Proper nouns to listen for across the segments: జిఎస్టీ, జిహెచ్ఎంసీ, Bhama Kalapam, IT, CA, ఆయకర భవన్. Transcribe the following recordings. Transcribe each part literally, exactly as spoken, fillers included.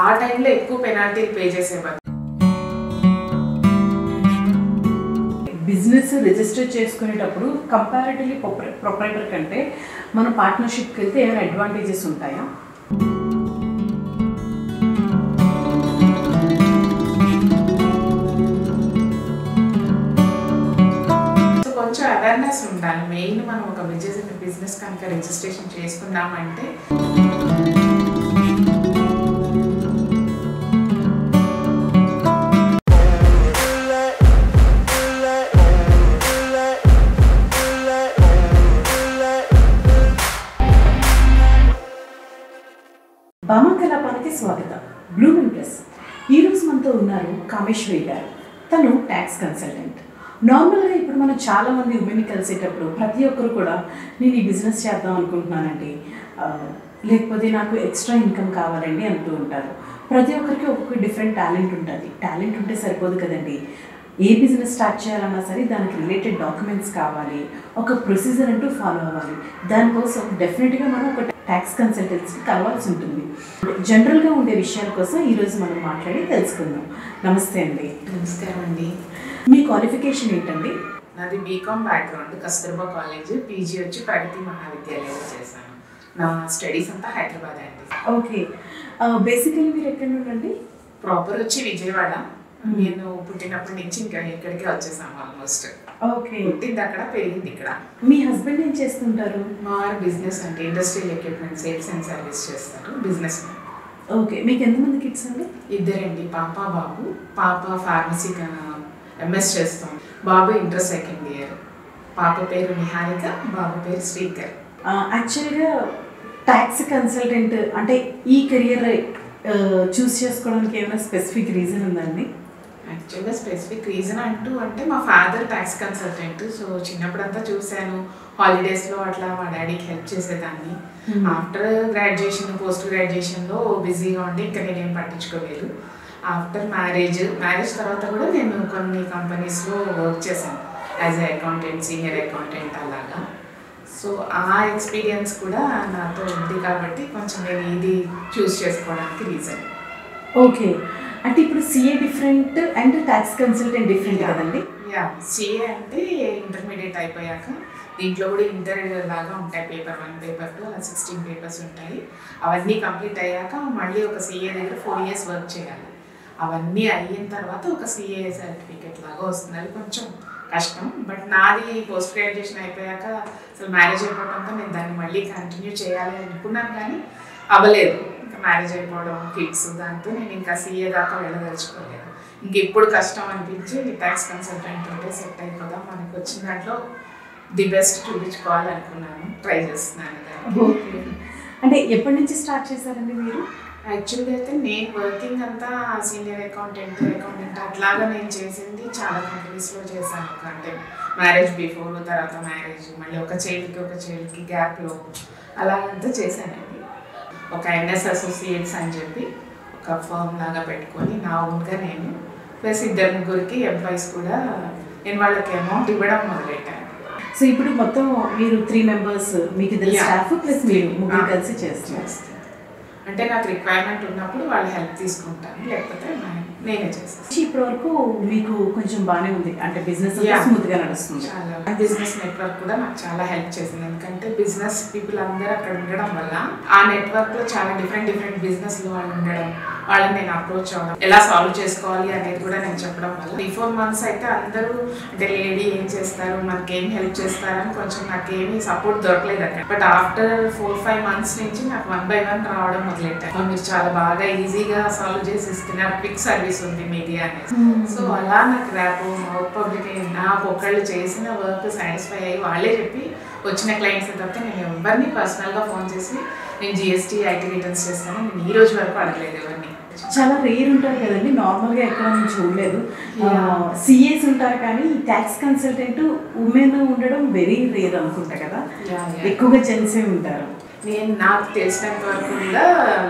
ఆ టైంలో ఎక్కువ పెనాల్టీలు పే చేసేవారు. బిజినెస్ రిజిస్టర్ చేసుకునేటప్పుడు కంపారిటివ్లీ ప్రొప్రైటర్ కంటే మన పార్ట్నర్షిప్కి వెళ్తే ఏమైనా అడ్వాంటేజెస్ ఉంటాయా? కొంచెం అవేర్నెస్ ఉండాలి. మెయిన్ మనం ఒక బిజినెస్ కనుక రిజిస్ట్రేషన్ చేసుకున్నామంటే భామకలాపానికి స్వాగతం. బ్లూమింగ్ ప్లస్ ఈరోజు మనతో ఉన్నారు కామేశ్వరి గారు. తను ట్యాక్స్ కన్సల్టెంట్. నార్మల్గా ఇప్పుడు మనం చాలామంది ఉమెన్ కలిసేటప్పుడు ప్రతి ఒక్కరు కూడా నేను ఈ బిజినెస్ చేద్దాం అనుకుంటున్నానండి, లేకపోతే నాకు ఎక్స్ట్రా ఇన్కమ్ కావాలండి అంటూ ఉంటారు. ప్రతి ఒక్కరికి ఒక్కొక్క డిఫరెంట్ టాలెంట్ ఉంటుంది. టాలెంట్ ఉంటే సరిపోదు కదండి. ఏ బిజినెస్ స్టార్ట్ చేయాలన్నా సరే దానికి రిలేటెడ్ డాక్యుమెంట్స్ కావాలి, ఒక ప్రొసీజర్ అంటూ ఫాలో అవ్వాలి. దానికోసం డెఫినెట్గా మనం ఒక ట్యాక్స్ కన్సల్టెన్సీని కలవాల్సి ఉంటుంది. జనరల్గా ఉండే విషయాల కోసం ఈరోజు మనం మాట్లాడి తెలుసుకుందాం. నమస్తే అండి. నమస్కారం అండి. మీ క్వాలిఫికేషన్ ఏంటండి? నాది BCom background, Kasturba college, PG వచ్చి ప్రగతి మహావిద్యాలయంలో చేశాను. నా స్టడీస్ అంతా హైదరాబాద్ అండి. ఓకే, బేసికలీ మీరు ఎక్కడ ఉండండి? ప్రాపర్ వచ్చి విజయవాడ. నేను పుట్టినప్పటి నుంచి ఇంకా ఇక్కడికి వచ్చేసాను ఆల్మోస్ట్. ఓకే, పుట్టింది అక్కడ, పెరిగింది ఇక్కడ. మీ హస్బెండ్ ఏం చేస్తుంటారు? మా బిజినెస్ అంటే industrial equipment sales and service చేస్తారు, బిజినెస్. ఓకే, మీకు ఎంతమంది కిడ్స్ అండి? ఇద్దరండి, పాప బాబు. పాప ఫార్మసీ ఎంఎస్ చేస్తాం, బాబు ఇంటర్ సెకండ్ ఇయర్. పాప పేరు నిహారిక, బాబు పేరు శ్రీకర్. యాక్చువల్గా ట్యాక్స్ కన్సల్టెంట్ అంటే ఈ కెరియర్ చూస్ చేసుకోవడానికి ఏమైనా స్పెసిఫిక్ రీజన్ ఉందండి? యాక్చువల్గా స్పెసిఫిక్ రీజన్ అంటూ అంటే మా ఫాదర్ ట్యాక్స్ కన్సల్టెంట్. సో చిన్నప్పుడంతా చూశాను. హాలిడేస్లో అట్లా మా డాడీకి హెల్ప్ చేసేదాన్ని. ఆఫ్టర్ గ్రాడ్యుయేషన్, పోస్ట్ గ్రాడ్యుయేషన్లో బిజీగా ఉండి ఇంకా నేనేం పట్టించుకోలేదు. ఆఫ్టర్ మ్యారేజ్ మ్యారేజ్ తర్వాత కూడా నేను కొన్ని కంపెనీస్లో వర్క్ చేశాను as a accountant, senior accountant అలాగా. సో ఆ ఎక్స్పీరియన్స్ కూడా నాతో ఉంది కాబట్టి కొంచెం నేను ఇది చూస్ చేసుకోవడానికి రీజన్. ఓకే, అంటే ఇప్పుడు CA different and tax consultant different కదండి? యా, సిఏ అంటే ఇంటర్మీడియట్ అయిపోయాక దీంట్లో కూడా ఇంటర్ లాగా ఉంటాయి. పేపర్ వన్, పేపర్ టూ అలా సిక్స్టీన్ పేపర్స్ ఉంటాయి. అవన్నీ కంప్లీట్ అయ్యాక మళ్ళీ ఒక సిఏ దగ్గర ఫోర్ ఇయర్స్ వర్క్ చేయాలి. అవన్నీ అయిన తర్వాత ఒక సిఏ సర్టిఫికేట్ లాగా వస్తుంది. అది కొంచెం కష్టం. బట్ నాది పోస్ట్ గ్రాడ్యుయేషన్ అయిపోయాక అసలు మ్యారేజ్ అయిపోవడంతో నేను దాన్ని మళ్ళీ కంటిన్యూ చేయాలి అనుకున్నాను, కానీ అవ్వలేదు. ఇంకా మ్యారేజ్ అయిపోవడం, కిడ్స్, దాంతో నేను ఇంకా సిఏ దాకా వెళ్ళదలుచుకోలేదు. ఇంక ఇప్పుడు కష్టం అనిపించి ట్యాక్స్ కన్సల్టెంట్ ఉంటే సెట్ అయిపోదాం, మనకు వచ్చిన దాంట్లో ది బెస్ట్ చూపించుకోవాలనుకున్నాను, ట్రై చేస్తున్నాను దానికి. అంటే ఎప్పటి నుంచి స్టార్ట్ చేశారండి మీరు? యాక్చువల్గా అయితే నేను వర్కింగ్ అంతా సీనియర్ అకౌంటెంట్ అకౌంటెంట్ అట్లాగా నేను చేసింది చాలా కంపెనీస్లో చేశాను. అంటే మ్యారేజ్ బిఫోర్, తర్వాత మ్యారేజ్, మళ్ళీ ఒక చైల్డ్కి ఒక చైల్డ్కి గ్యాప్లో అలాగంతా చేశానండి. ఒక ఎన్ఎస్ అసోసియేట్స్ అని చెప్పి ఒక ఫర్మ్ లాగా పెట్టుకొని నా ఓన్గా నేను ప్లస్ ఇద్దరు ముగ్గురికి ఎంప్లాయీస్ కూడా నేను వాళ్ళకి అమౌంట్ ఇవ్వడం మొదలెట్టాను. సో ఇప్పుడు మొత్తం మీరు త్రీ మెంబర్స్, మీకు ఇద్దరు స్టాఫ్ ప్లస్ మీరు ముగ్గురు కలిసి చేస్తున్నారు. అంటే నాకు రిక్వైర్మెంట్ ఉన్నప్పుడు వాళ్ళు హెల్ప్ తీసుకుంటాను, లేకపోతే నేనే చేస్తాను. ఇప్పటి వరకు మీకు కొంచెం బాగానే ఉంది అంటే బిజినెస్ స్మూత్గా నడుస్తుంది. చాలా బిజినెస్ నెట్వర్క్ కూడా నాకు చాలా హెల్ప్ చేసింది. ఎందుకంటే బిజినెస్ పీపుల్ అందరూ అక్కడ ఉండడం వల్ల ఆ నెట్వర్క్లో చాలా డిఫరెంట్ డిఫరెంట్ బిజినెస్లు వాళ్ళు ఉండడం, వాళ్ళని నేను అప్రోచ్ అవ్వడం, ఎలా సాల్వ్ చేసుకోవాలి అనేది కూడా నేను చెప్పడం వల్ల త్రీ ఫోర్ మంత్స్ అయితే అందరూ అంటే లేడీ ఏం చేస్తారు, మనకి ఏం హెల్ప్ చేస్తారని కొంచెం నాకేమీ సపోర్ట్ దొరకలేదు అక్కడ. But after four five months నుంచి నాకు వన్ బై వన్ రావడం మొదలెట్టాను. మీరు చాలా బాగా ఈజీగా సాల్వ్ చేసి ఇస్తున్నారు, క్విక్ సర్వీస్ ఉంది మీది అనేది. సో అలా నాకు ర్యాపో వర్క్ పబ్లిక్ నాకు ఒకళ్ళు చేసిన వర్క్ సాటిస్ఫై అయ్యి వాళ్ళే చెప్పి వచ్చిన క్లయింట్స్ తప్పితే నేను ఎవరిని పర్సనల్గా ఫోన్ చేసి నేను జిఎస్టీ ఐటీ రిటర్న్స్ చేస్తాను నేను ఈ రోజు వరకు అడగలేదు ఎవరిని. చాలా రేర్ ఉంటారు కదండి, నార్మల్గా ఎక్కడ నేను చూడలేదు. సిఏస్ ఉంటారు కానీ ట్యాక్స్ కన్సల్టెంట్ ఉమెన్ ఉండడం వెరీ రేర్ అనుకుంటా కదా, ఎక్కువగా జెంట్సే ఉంటారు. నేను నాకు తెలిసినంత వరకు కూడా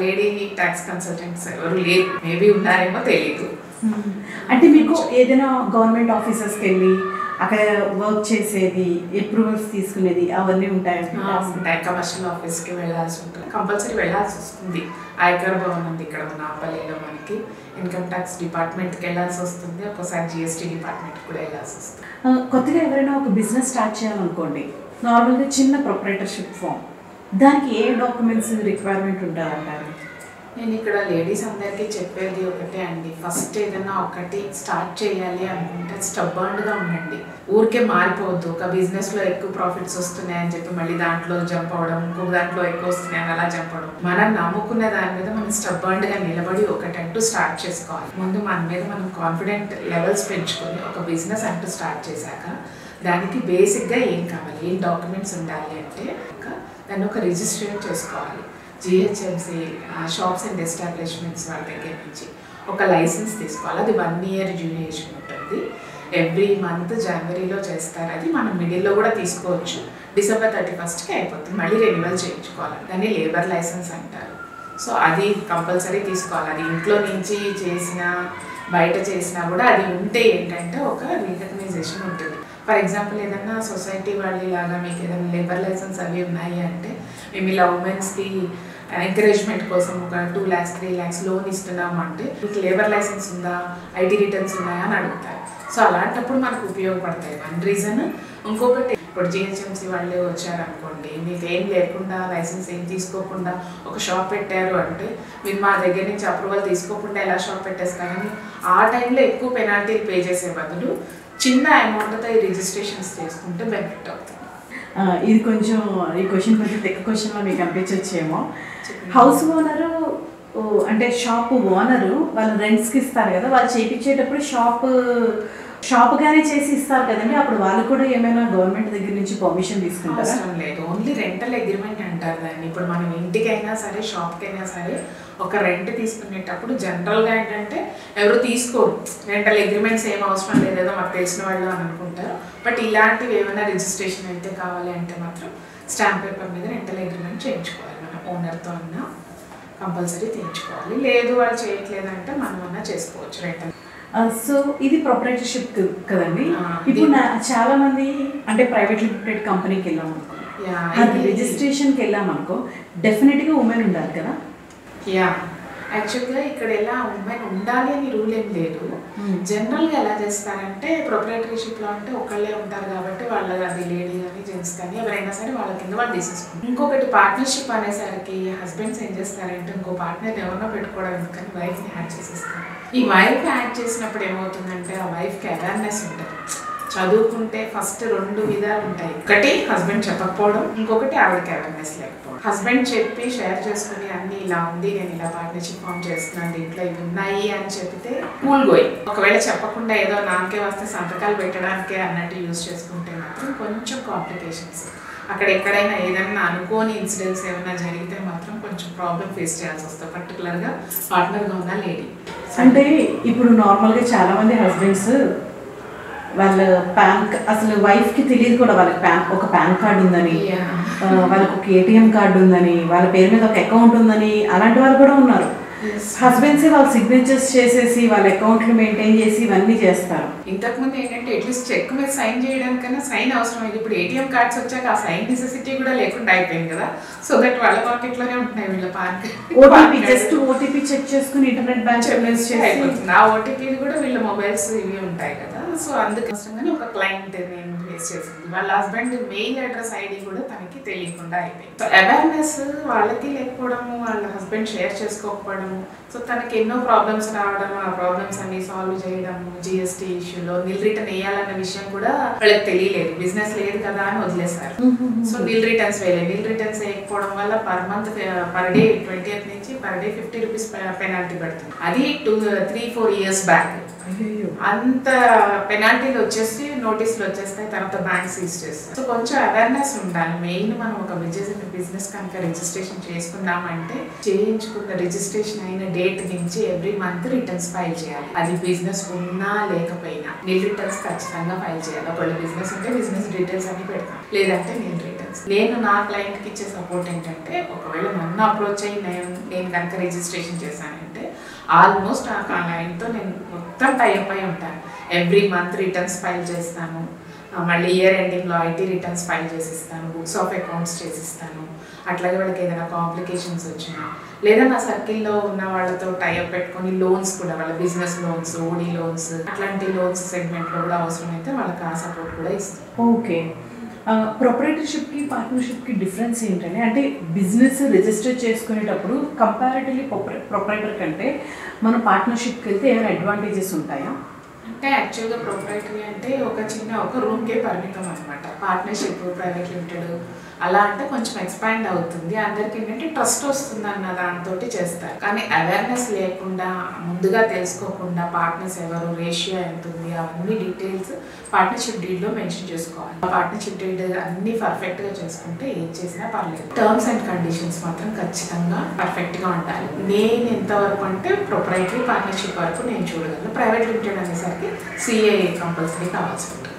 లేడీ ట్యాక్స్ కన్సల్టెంట్స్ ఎవరు లేరు. మేబీ ఉన్నారేమో తెలీదు. అంటే మీకు ఏదైనా గవర్నమెంట్ ఆఫీసెస్కి వెళ్ళి అక్కడ వర్క్ చేసేది అప్రూవల్స్ తీసుకునేది అవన్నీ ఉంటాయి. కమర్షియల్ ఆఫీస్కి వెళ్ళాల్సి ఉంటుంది, కంపల్సరీ వెళ్ళాల్సి వస్తుంది. ఆయకర భవన్ ఉంది ఇక్కడ మన ఆపల్లిలో, మనకి ఇన్కమ్ ట్యాక్స్ డిపార్ట్మెంట్కి వెళ్ళాల్సి వస్తుంది, ఒక్కోసారి జిఎస్టీ డిపార్ట్మెంట్కి కూడా వెళ్ళాల్సి వస్తుంది. కొత్తగా ఎవరైనా ఒక బిజినెస్ స్టార్ట్ చేయాలనుకోండి, నార్మల్గా చిన్న ప్రొప్రైటర్షిప్ ఫామ్, దానికి ఏ డాక్యుమెంట్స్ రిక్వైర్మెంట్ ఉండాలంటారు? నేను ఇక్కడ లేడీస్ అందరికీ చెప్పేది ఒకటే అండి, ఫస్ట్ ఏదైనా ఒకటి స్టార్ట్ చేయాలి అనుకుంటే స్టబ్బర్న్గా ఉండండి, ఊరికే మారిపోవద్దు. ఒక బిజినెస్లో ఎక్కువ ప్రాఫిట్స్ వస్తున్నాయని చెప్పి మళ్ళీ దాంట్లో జంప్ అవ్వడం, ఇంకొక దాంట్లో ఎక్కువ వస్తున్నాయని అలా జంప్ అవ్వడం, మనం నమ్ముకున్న దాని మీద మనం స్టబ్బర్న్గా నిలబడి ఒకటంటూ స్టార్ట్ చేసుకోవాలి. ముందు మన మీద మనం కాన్ఫిడెంట్ లెవెల్స్ పెంచుకొని ఒక బిజినెస్ అంటూ స్టార్ట్ చేశాక దానికి బేసిక్గా ఏం కావాలి, ఏం డాక్యుమెంట్స్ ఉండాలి అంటే దాన్ని ఒక రిజిస్ట్రేషన్ చేసుకోవాలి. G H M C shops and establishments వాళ్ళ దగ్గర నుంచి ఒక లైసెన్స్ తీసుకోవాలి. అది వన్ ఇయర్ డ్యూరేషన్ ఉంటుంది, ఎవ్రీ మంత్ జనవరిలో చేస్తారు. అది మనం మిడిల్లో కూడా తీసుకోవచ్చు, డిసెంబర్ థర్టీ ఫస్ట్కి అయిపోతుంది, మళ్ళీ రెన్యువల్ చేయించుకోవాలి. దాన్ని లేబర్ లైసెన్స్ అంటారు. సో అది కంపల్సరీ తీసుకోవాలి. అది ఇంట్లో నుంచి చేసినా బయట చేసినా కూడా అది ఉంటే ఏంటంటే ఒక రికగ్నైజేషన్ ఉంటుంది. ఫర్ ఎగ్జాంపుల్ ఏదన్నా సొసైటీ వాళ్ళు ఇలాగా మీకు ఏదైనా లేబర్ లైసెన్స్ అవి ఉన్నాయి అంటే మేము ఇలా ఉమెన్స్కి ఎంకరేజ్మెంట్ కోసం ఒక two lakhs three lakhs loan ఇస్తున్నాము అంటే మీకు లేబర్ లైసెన్స్ ఉందా, ఐటీ రిటర్న్స్ ఉన్నాయా అని అడుగుతారు. సో అలాంటప్పుడు మనకు ఉపయోగపడతాయి, వన్ రీజన్. ఇంకొకటి, ఇప్పుడు జిహెచ్ఎంసీ వాళ్ళు వచ్చారనుకోండి, మీకు ఏం లేకుండా లైసెన్స్ ఏం తీసుకోకుండా ఒక షాప్ పెట్టారు అంటే మీరు మా దగ్గర నుంచి అప్రూవల్ తీసుకోకుండా ఎలా షాప్ పెట్టేస్తారని ఆ టైంలో ఎక్కువ పెనాల్టీలు పే చేసే బదులు చిన్న అమౌంట్తో ఈ రిజిస్ట్రేషన్స్ చేసుకుంటే బెనిఫిట్ అవుతుంది. ఇది కొంచెం ఈ క్వశ్చన్ కొంచెం టెక్ క్వశ్చన్లో మీకు అనిపించవచ్చేమో. హౌస్ ఓనరు అంటే షాప్ ఓనరు వాళ్ళు రెంట్స్కి ఇస్తారు కదా, వాళ్ళు చేయించేటప్పుడు షాప్ షాప్గానే చేసి ఇస్తారు కదండి, అప్పుడు వాళ్ళు కూడా ఏమైనా గవర్నమెంట్ దగ్గర నుంచి పర్మిషన్ తీసుకుంటారు? అవసరం లేదు, ఓన్లీ రెంటల్ అగ్రిమెంట్ అంటారు దాన్ని. ఇప్పుడు మనం ఇంటికైనా సరే షాప్కైనా సరే ఒక రెంట్ తీసుకునేటప్పుడు జనరల్గా ఏంటంటే ఎవరు తీసుకోరు, రెంటల్ అగ్రిమెంట్స్ ఏం అవసరం లేదేదో మాకు తెలిసిన వాళ్ళు అని అనుకుంటారు. బట్ ఇలాంటివి ఏమైనా రిజిస్ట్రేషన్ అయితే కావాలి అంటే మాత్రం స్టాంప్ పేపర్ మీద రెంటల్ అగ్రిమెంట్ చేయించుకోవాలి, మన ఓనర్తో అన్నా కంపల్సరీ చేయించుకోవాలి. లేదు వాళ్ళు చేయట్లేదంటే మనం అన్నా చేసుకోవచ్చు రెంటల్. సో ఇది ప్రొప్రైటర్షిప్ కదండి. ఇప్పుడు చాలా మంది అంటే ప్రైవేట్ లిమిటెడ్ కంపెనీకి వెళ్ళామనుకో, రిజిస్ట్రేషన్కి వెళ్ళామనుకో, డెఫినెట్గా ఉమెన్ ఉండాలి కదా? యా, యాక్చువల్గా ఇక్కడ ఎలా ఉమెన్ ఉండాలి అని రూల్ ఏం లేదు. జనరల్గా ఎలా చేస్తారంటే ప్రొప్రైటర్షిప్లో అంటే ఒకళ్ళే ఉంటారు కాబట్టి వాళ్ళ అది లేడీ కానీ జెంట్స్ కానీ ఎవరైనా సరే వాళ్ళ కింద వాళ్ళు తీసేసుకుంటారు. ఇంకొకటి పార్ట్నర్షిప్ అనేసరికి హస్బెండ్స్ ఏం చేస్తారంటే ఇంకో పార్ట్నర్ని ఎవరినో పెట్టుకోవడం ఎందుకని వైఫ్ని యాడ్ చేసేస్తారు. ఈ వైఫ్ యాడ్ చేసినప్పుడు ఏమవుతుందంటే ఆ వైఫ్కి అవేర్నెస్ ఉంటుంది. చదువుకుంటే ఫస్ట్ రెండు విధాలు ఉంటాయి, ఒకటి హస్బెండ్ చెప్పకపోవడం, ఇంకొకటి ఆవిడకి అవేర్నెస్ లేకపోవడం. హస్బెండ్ చెప్పి షేర్ చేసుకుని అన్ని ఇలా ఉంది, నేను ఇలా పార్ట్నర్షిప్ ఫామ్ చేస్తున్నాను, దీంట్లో ఇవి ఉన్నాయి అని చెప్తే కూల్ గోయింగ్. ఒకవేళ చెప్పకుండా ఏదో నాకే వస్తే సంతకాలు పెట్టడానికే అన్నట్టు యూజ్ చేసుకుంటే మాత్రం కొంచెం కాంప్లికేషన్స్. అక్కడ ఎక్కడైనా ఏదైనా అనుకోని ఇన్సిడెంట్స్ ఏమైనా జరిగితే మాత్రం కొంచెం ప్రాబ్లం ఫేస్ చేయాల్సి వస్తుంది, పర్టికులర్గా పార్ట్నర్గా ఉన్న లేడీ. అంటే ఇప్పుడు నార్మల్గా చాలామంది హస్బెండ్స్ వాళ్ళ పాన్ అసలు వైఫ్కి తెలియదు కూడా, వాళ్ళకి పాన్ ఒక పాన్ కార్డు ఉందని, వాళ్ళకి ఒక ఏటీఎం కార్డు ఉందని, వాళ్ళ పేరు మీద ఒక అకౌంట్ ఉందని, అలాంటి వాళ్ళు కూడా ఉన్నారు. హస్బెండ్సే వాళ్ళ సిగ్నేచర్స్ చేసేసి వాళ్ళ అకౌంట్లు మెయింటైన్ చేసి ఇవన్నీ చేస్తారు. ఇంతకుముందు ఏంటంటే అట్లీస్ట్ చెక్ మీద సైన్ చేయడానికన్నా సైన్ అవసరం లేదు, ఇప్పుడు ఏటీఎం కార్డ్స్ వచ్చాక ఆ సైన్ నెసెసిటీ కూడా లేకుండా అయిపోయింది కదా. సో దట్ వాళ్ళ పాకెట్లోనే ఉంటున్నాయి వీళ్ళ పాన్, జస్ట్ ఓటీపీ చెక్ చేసుకుని ఇంటర్నెట్ బ్యాంకింగ్ అయిపోతుంది. ఆ ఓటీపీలు కూడా వీళ్ళ మొబైల్స్ ఇవి ఉంటాయి కదా. సో అందుకోసంగానే ఒక క్లయింట్ నేను ఫేస్ చేసింది, వాళ్ళ హస్బెండ్ మెయిల్ అడ్రస్ ఐడి కూడా తనకి తెలియకుండా అయిపోయింది. సో అవేర్నెస్ వాళ్ళకి లేకపోవడము, వాళ్ళ హస్బెండ్ షేర్ చేసుకోకపోవడము, సో తనకి ఎన్నో ప్రాబ్లమ్స్ రావడము, ఆ ప్రాబ్లమ్స్ అన్ని సాల్వ్ చేయడము, జిఎస్టీ ఇష్యూలో నిల్ రిటర్న్ వేయాలన్న విషయం కూడా వాళ్ళకి తెలియలేదు, బిజినెస్ లేదు కదా అని వదిలేశారు. సో నిల్ రిటర్న్స్ వేయలేదు, నిల్ రిటర్న్స్ వేయకపోవడం వల్ల per month per day twenty eighth నుంచి per day fifty rupees penalty పడుతుంది. అది two three four years back అంత పెనాల్టీలు వచ్చేసి నోటీసులు వచ్చేస్తాయి, తర్వాత బ్యాంక్ సీజ్ చేస్తాయి. సో కొంచెం అవేర్నెస్ ఉండాలి. మెయిన్ మనం ఒక బిజినెస్ బిజినెస్ కనుక రిజిస్ట్రేషన్ చేసుకున్నామంటే చేయించుకున్న రిజిస్ట్రేషన్ అయిన డేట్ నుంచి ఎవ్రీ మంత్ రిటర్న్స్ ఫైల్ చేయాలి. అది బిజినెస్ ఉన్నా లేకపోయినా నిల్ రిటర్న్స్ ఖచ్చితంగా ఫైల్ చేయాలి. ఒకవేళ బిజినెస్ ఉంటే బిజినెస్ డీటెయిల్స్ అన్ని పెడతాం, లేదంటే నిల్ రిటర్న్స్. నేను నా క్లయింట్కి ఇచ్చే సపోర్ట్ ఏంటంటే ఒకవేళ నన్ను అప్రోచ్ అయ్యి నేను నేను కనుక రిజిస్ట్రేషన్ చేశానంటే Almost I am doing every month returns file chestanu. Year ending law I T returns file chestanu. Books of accounts chestanu. అట్లాగే వాళ్ళకి ఏదైనా కాంప్లికేషన్స్ వచ్చినా లేదా నా సర్కిల్లో ఉన్న వాళ్ళతో టై అప్ పెట్టుకొని లోన్స్ కూడా వాళ్ళ బిజినెస్ లోన్స్ ఓడి లోన్స్ అట్లాంటి లోన్స్ సెగ్మెంట్ లో కూడా అవసరమైతే వాళ్ళకి ఆ సపోర్ట్ కూడా ఇస్తాం. ఓకే, ప్రొప్రైటర్‌షిప్ కి పార్ట్నర్‌షిప్ కి డిఫరెన్స్ ఏంటంటే అంటే బిజినెస్ రిజిస్టర్ చేసుకునేటప్పుడు కంపారిటివ్లీ ప్రొప్రైటర్ కంటే మనం పార్ట్నర్‌షిప్ కి వెళ్తే ఏమైనా అడ్వాంటేజెస్ ఉంటాయా అంటే యాక్చువల్గా ప్రొప్రైటరీ అంటే ఒక చిన్న ఒక రూమ్కే పరిమితం అనమాట. పార్ట్నర్షిప్ ప్రైవేట్ లిమిటెడ్ అలా అంటే కొంచెం ఎక్స్పాండ్ అవుతుంది, అందరికి ఏంటంటే ట్రస్ట్ వస్తుంది అన్న దాంతో చేస్తారు. కానీ అవేర్నెస్ లేకుండా ముందుగా తెలుసుకోకుండా పార్ట్నర్స్ ఎవరు రేషియో ఎంత ఉంది అవన్నీ డీటెయిల్స్ పార్ట్నర్షిప్ డీడ్లో మెన్షన్ చేసుకోవాలి. పార్ట్నర్షిప్ డీడ్ అన్ని పర్ఫెక్ట్గా చేసుకుంటే ఏం చేసినా పర్లేదు. టర్మ్స్ అండ్ కండిషన్స్ మాత్రం ఖచ్చితంగా పర్ఫెక్ట్గా ఉండాలి. నేను ఎంతవరకు అంటే ప్రొప్రైటరీ పార్ట్నర్షిప్ వరకు నేను చూడగలను. ప్రైవేట్ లిమిటెడ్ అనేసరికి C A కంపల్సరీ కావాల్సి ఉంటుంది.